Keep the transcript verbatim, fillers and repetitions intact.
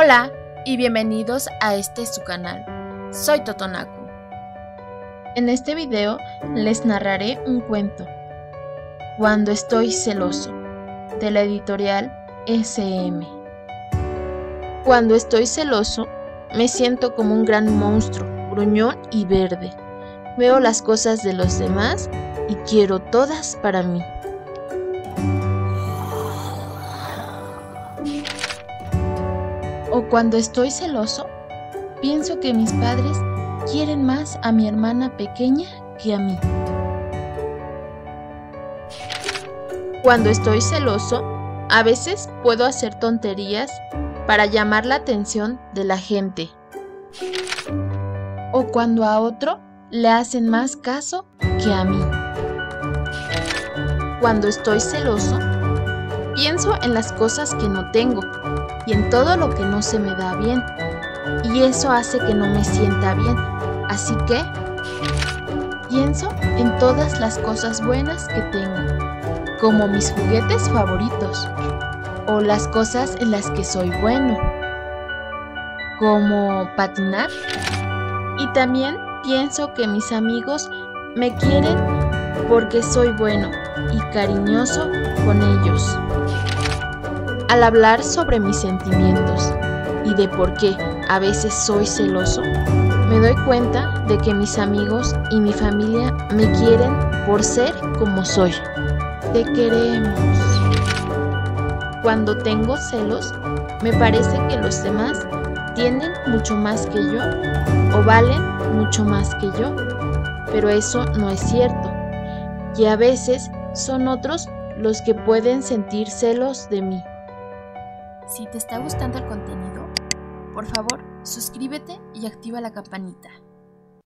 Hola y bienvenidos a este su canal. Soy Totonakú. En este video les narraré un cuento, Cuando estoy celoso, de la editorial S M. Cuando estoy celoso, me siento como un gran monstruo, gruñón y verde. Veo las cosas de los demás y quiero todas para mí. O cuando estoy celoso, pienso que mis padres quieren más a mi hermana pequeña que a mí. Cuando estoy celoso, a veces puedo hacer tonterías para llamar la atención de la gente. O cuando a otro le hacen más caso que a mí. Cuando estoy celoso, pienso en las cosas que no tengo y en todo lo que no se me da bien, y eso hace que no me sienta bien, así que pienso en todas las cosas buenas que tengo, como mis juguetes favoritos, o las cosas en las que soy bueno, como patinar, y también pienso que mis amigos me quieren porque soy bueno y cariñoso con ellos. Al hablar sobre mis sentimientos y de por qué a veces soy celoso, me doy cuenta de que mis amigos y mi familia me quieren por ser como soy. Te queremos. Cuando tengo celos, me parece que los demás tienen mucho más que yo o valen mucho más que yo, pero eso no es cierto, y a veces son otros los que pueden sentir celos de mí. Si te está gustando el contenido, por favor, suscríbete y activa la campanita.